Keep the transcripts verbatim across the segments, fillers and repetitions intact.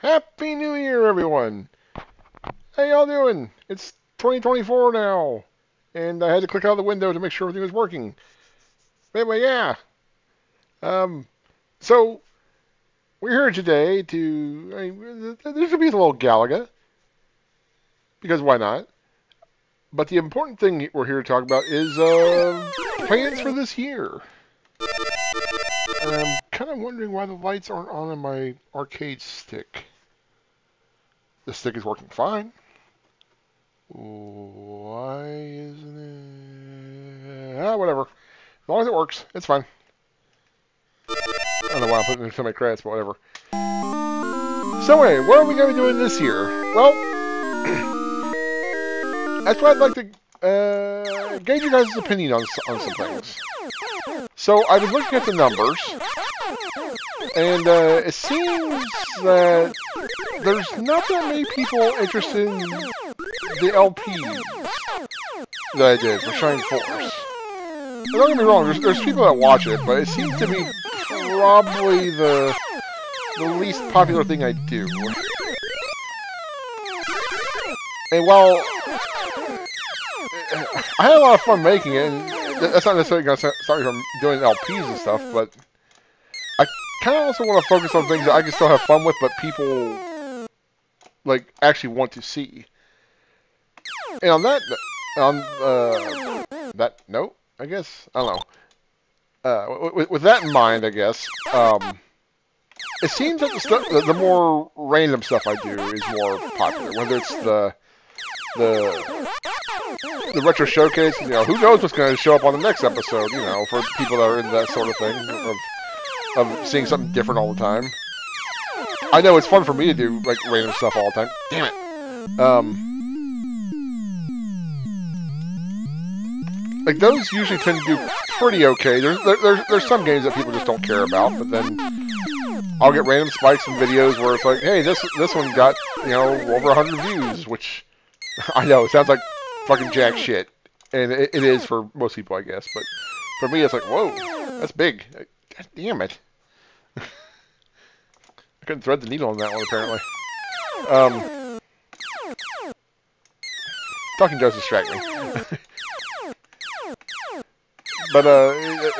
Happy New Year, everyone! How y'all doing? It's twenty twenty-four now, and I had to click out the window to make sure everything was working. But anyway, yeah. Um, so, we're here today to... I mean, there's gonna be a little Galaga, because why not? But the important thing we're here to talk about is uh, plans for this year. And I'm kind of wondering why the lights aren't on on my arcade stick. The stick is working fine. Why isn't it... Ah, whatever. As long as it works, it's fine. I don't know why I'm putting it in so many credits, but whatever. So anyway, what are we going to be doing this year? Well, that's why I'd like to uh, gauge you guys' opinion on, on some things. So, I was looking at the numbers, and uh, it seems that there's not that many people interested in the L P that I did for Shining Force. And don't get me wrong, there's, there's people that watch it, but it seems to be probably the, the least popular thing I do. And while I had a lot of fun making it, and that's not necessarily going to stop me from doing L Ps and stuff, but I kind of also want to focus on things that I can still have fun with, but people, like, actually want to see. And on that, on, uh, that note, I guess, I don't know. Uh, with, with that in mind, I guess, um, it seems that the, stu the more random stuff I do is more popular, whether it's the, the... the retro showcase, you know, who knows what's going to show up on the next episode, you know, for people that are into that sort of thing, of, of seeing something different all the time. I know it's fun for me to do, like, random stuff all the time. Damn it! Um, like, those usually tend to do pretty okay. There's, there, there's, there's some games that people just don't care about, but then I'll get random spikes in videos where it's like, hey, this, this one got, you know, over one hundred views, which, I know, it sounds like fucking jack shit, and it, it is for most people, I guess, but for me, it's like, whoa, that's big. God damn it. I couldn't thread the needle on that one, apparently. Um, talking does distract me. But, uh, it,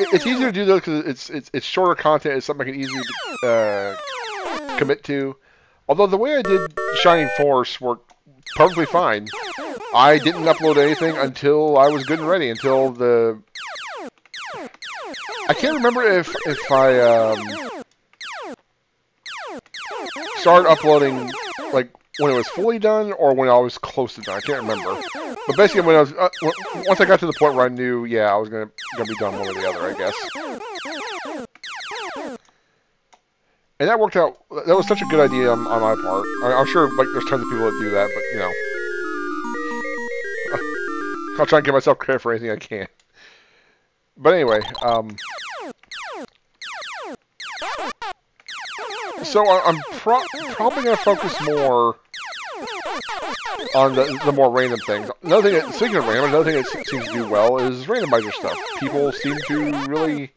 it, it's easier to do those because it's, it's, it's shorter content, it's something I can easily, uh, commit to. Although the way I did Shining Force worked perfectly fine. I didn't upload anything until I was good and ready, until the... I can't remember if, if I, um... started uploading, like, when it was fully done, or when I was close to done. I can't remember. But basically, when I was... Uh, once I got to the point where I knew, yeah, I was gonna, gonna be done one or the other, I guess. And that worked out... That was such a good idea on, on my part. I, I'm sure, like, there's tons of people that do that, but, you know... I'll try and give myself credit for anything I can. But anyway, um... so I'm pro probably going to focus more on the, the more random things. Another thing, that, speaking of random, another thing that seems to do well is randomizer stuff. People seem to really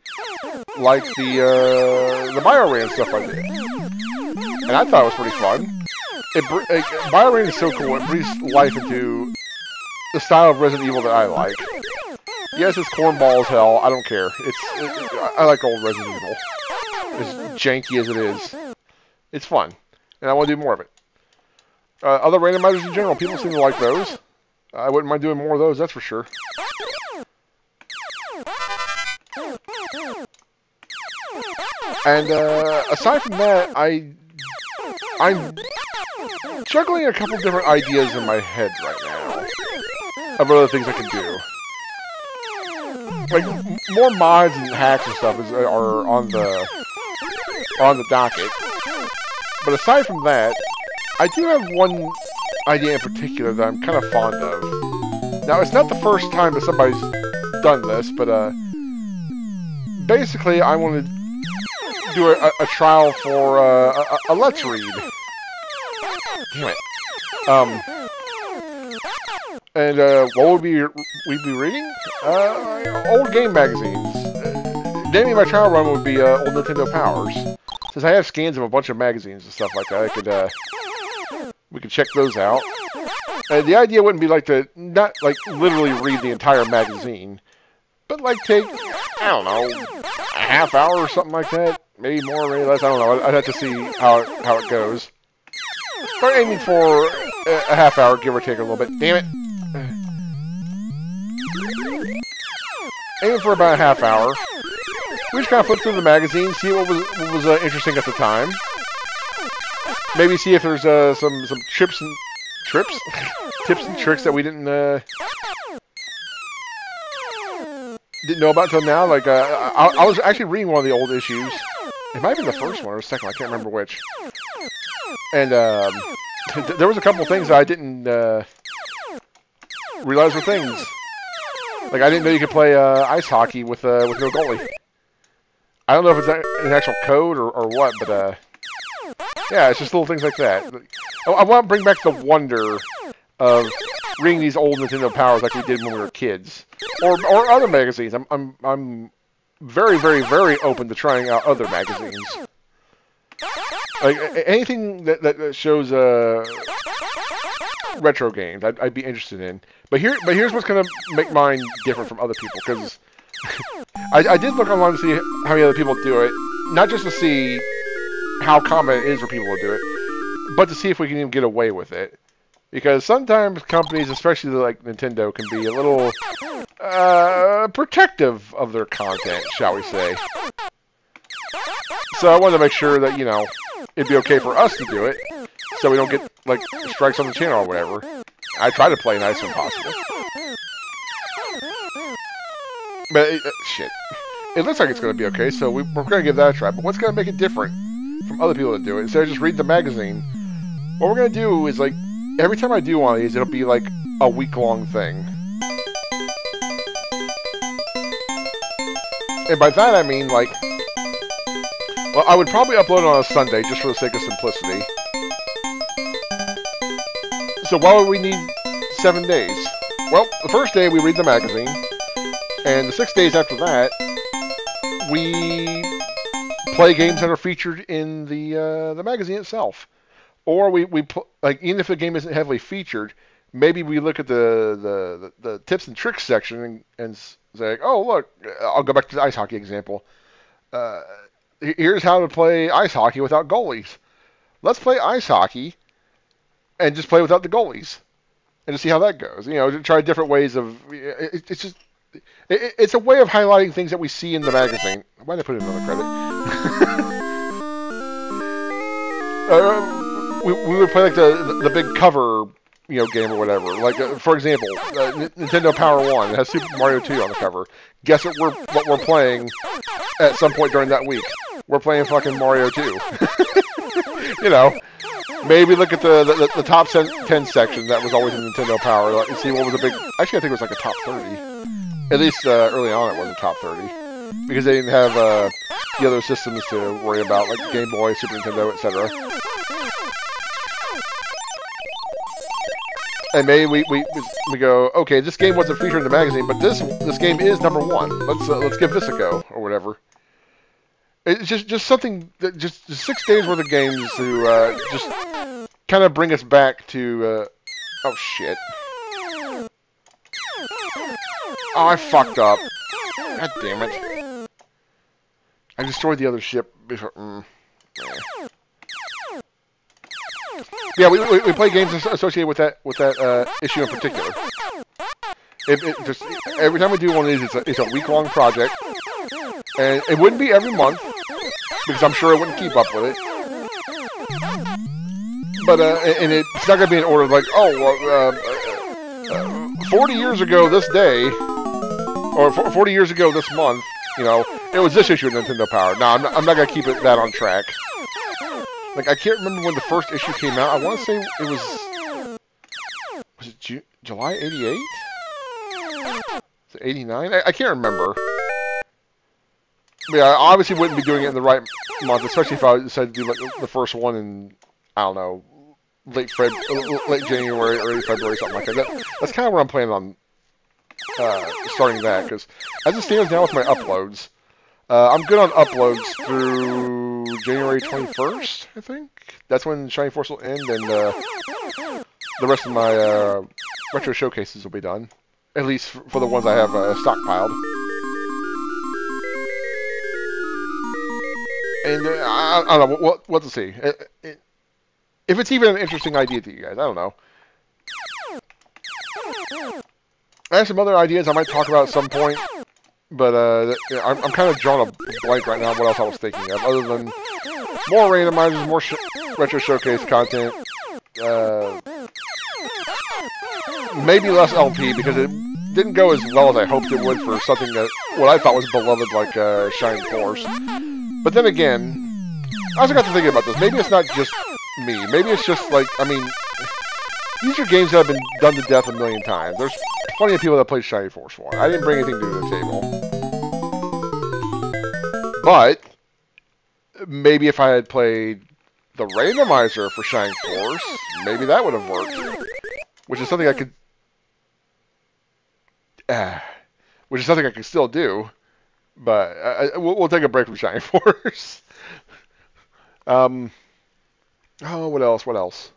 like the, uh, the BioRand stuff I did. And I thought it was pretty fun. It, it, BioRand is so cool, it breathes life into... the style of Resident Evil that I like. Yes, it's cornball as hell. I don't care. It's it, I like old Resident Evil. As janky as it is, it's fun, and I want to do more of it. Uh, other randomizers in general, people seem to like those. I wouldn't mind doing more of those. That's for sure. And uh, aside from that, I I'm juggling a couple different ideas in my head right now. Of other things I can do. Like, more mods and hacks and stuff is, are on the on the docket. But aside from that, I do have one idea in particular that I'm kind of fond of. Now, it's not the first time that somebody's done this, but uh, basically I want to do a, a trial for uh, a, a Let's Read. Damn it. Um... And uh, what would we we'd be reading? Uh, old game magazines. Uh, naming my trial run would be uh, old Nintendo Powers. Since I have scans of a bunch of magazines and stuff like that, I could, uh, we could check those out. And the idea wouldn't be like to not like literally read the entire magazine, but like take, I don't know, a half hour or something like that. Maybe more, maybe less. I don't know. I'd have to see how it, how it goes. We're aiming for a half hour, give or take a little bit. Damn it. Aiming for about a half hour. We just kind of flip through the magazine, see what was what was uh, interesting at the time. Maybe see if there's uh, some some chips and trips, tips and tricks that we didn't uh, didn't know about till now. Like uh, I, I was actually reading one of the old issues. It might have been the first one or the second one. I can't remember which. And um, th there was a couple things that I didn't uh, realize were things. Like I didn't know you could play uh, ice hockey with uh, with no goalie. I don't know if it's an actual code or, or what, but, uh, yeah, it's just little things like that. I, I want to bring back the wonder of reading these old Nintendo Powers like we did when we were kids. Or or other magazines. I'm, I'm, I'm very, very, very open to trying out other magazines. Like, anything that, that shows, uh, retro games, I'd, I'd be interested in. But here, but here's what's going to make mine different from other people, because... I, I did look online to see how many other people do it, not just to see how common it is for people to do it, but to see if we can even get away with it. Because sometimes companies, especially like Nintendo, can be a little uh, protective of their content, shall we say. So I wanted to make sure that, you know, it'd be okay for us to do it, so we don't get, like, strikes on the channel or whatever. I try to play nice when possible. But, it, uh, shit. It looks like it's going to be okay, so we, we're going to give that a try. But what's going to make it different from other people that do it? Instead of just reading the magazine, what we're going to do is, like, every time I do one of these, it'll be, like, a week-long thing. And by that, I mean, like... Well, I would probably upload it on a Sunday, just for the sake of simplicity. So why would we need seven days? Well, the first day, we read the magazine. And the six days after that, we play games that are featured in the uh, the magazine itself, or we we pl like even if the game isn't heavily featured, maybe we look at the the, the, the tips and tricks section and, and say, oh look, I'll go back to the ice hockey example. Uh, here's how to play ice hockey without goalies. Let's play ice hockey and just play without the goalies, and just see how that goes. You know, try different ways of it, it's just. It's a way of highlighting things that we see in the magazine. Why did I put in another credit? uh, we, we would play like the the big cover, you know, game or whatever. Like uh, for example, uh, Nintendo Power One it has Super Mario Two on the cover. Guess what we're what we're playing at some point during that week. We're playing fucking Mario Two. You know, maybe look at the the, the top ten section that was always in Nintendo Power. Like, and see what was a big. Actually, I think it was like a top thirty. At least uh, early on, it wasn't top thirty because they didn't have uh, the other systems to worry about, like Game Boy, Super Nintendo, et cetera. And maybe we, we we go, okay, this game wasn't featured in the magazine, but this this game is number one. Let's uh, let's give this a go or whatever. It's just just something that just, just six days worth of games to uh, just kind of bring us back to. Uh, oh shit. Oh, I fucked up. God damn it. I destroyed the other ship before... Mm. Yeah, we, we, we play games associated with that with that uh, issue in particular. It, it just, every time we do one of these, it's a, it's a week-long project. And it wouldn't be every month, because I'm sure I wouldn't keep up with it. But, uh, and it's not going to be in order like, oh, uh, uh, forty years ago this day... Or forty years ago this month, you know, it was this issue of Nintendo Power. No, I'm not, I'm not going to keep it that on track. Like, I can't remember when the first issue came out. I want to say it was... Was it Ju July eighty-eight? Was it eighty-nine? I, I can't remember. But yeah, I obviously wouldn't be doing it in the right month, especially if I decided to do, like, the first one in, I don't know, late, Feb late January, early February, something like that. that that's kind of where I'm planning on... Uh, starting that, because as it stands now with my uploads, Uh, I'm good on uploads through January twenty-first, I think. That's when Shining Force will end, and uh, the rest of my uh, retro showcases will be done. At least for the ones I have uh, stockpiled. And uh, I, I don't know, we'll, we'll have to see. It, it, if it's even an interesting idea to you guys, I don't know. I have some other ideas I might talk about at some point, but uh, I'm, I'm kind of drawing a blank right now on what else I was thinking of, other than more randomizers, more sh retro showcase content, uh, maybe less L P, because it didn't go as well as I hoped it would for something that, what I thought was beloved, like uh, Shining Force. But then again, I also got to thinking about this. Maybe it's not just me. Maybe it's just like, I mean, these are games that have been done to death a million times. There's plenty of people that played Shining Force one. I didn't bring anything new to the table. But maybe if I had played the randomizer for Shining Force, maybe that would have worked. Which is something I could... Uh, which is something I could still do. But uh, we'll, we'll take a break from Shining Force. um, oh, what else? What else?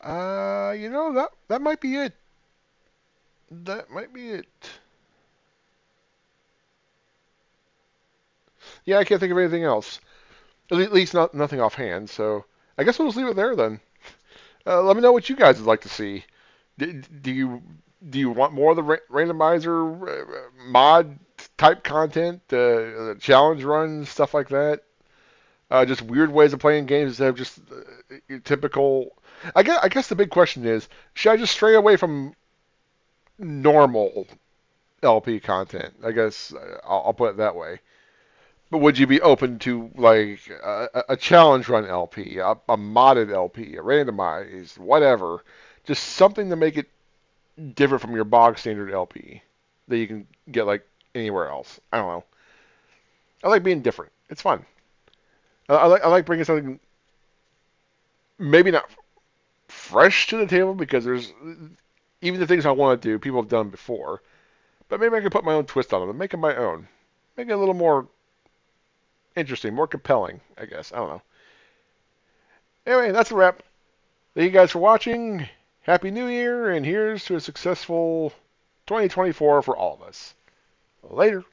Uh, you know, that that might be it. That might be it. Yeah, I can't think of anything else. At least not nothing offhand, so I guess we'll just leave it there then. Uh, let me know what you guys would like to see. Do, do you do you want more of the ra randomizer uh, mod type content, uh, challenge runs, stuff like that? Uh, just weird ways of playing games instead of just uh, your typical. I guess, I guess the big question is, should I just stray away from normal L P content? I guess I'll, I'll put it that way. But would you be open to, like, a, a challenge run L P, a, a modded L P, a randomized, whatever? Just something to make it different from your bog standard L P that you can get, like, anywhere else. I don't know. I like being different. It's fun. I, I, like, I like bringing something maybe not fresh to the table, because there's even the things I want to do, people have done before. But maybe I can put my own twist on them and make them my own. Make it a little more interesting, more compelling, I guess. I don't know. Anyway, that's a wrap. Thank you guys for watching. Happy New Year, and here's to a successful twenty twenty-four for all of us. Later.